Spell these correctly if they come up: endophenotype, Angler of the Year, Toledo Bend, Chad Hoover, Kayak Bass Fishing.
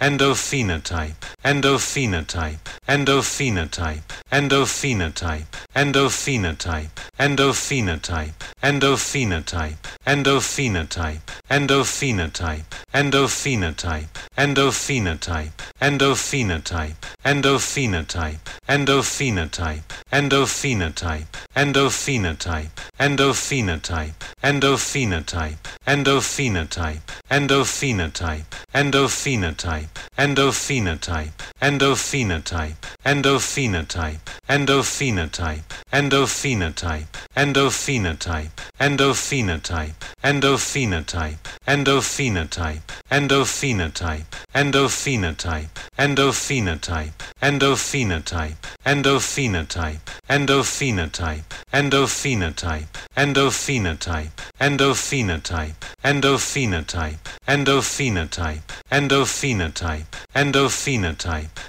endophenotype, endophenotype, endophenotype, endophenotype, endophenotype, endophenotype, endophenotype, endophenotype, endophenotype, endophenotype, endophenotype, endophenotype, endophenotype, endophenotype, endophenotype, endophenotype, endophenotype, endophenotype, endophenotype, endophenotype, endophenotype, endophenotype, endophenotype, endophenotype, endophenotype, endophenotype, endophenotype, endophenotype, endophenotype, endophenotype, endophenotype, endophenotype, endophenotype, endophenotype, endophenotype, endophenotype, endophenotype, endophenotype, endophenotype, endophenotype, endophenotype, endophenotype, endophenotype,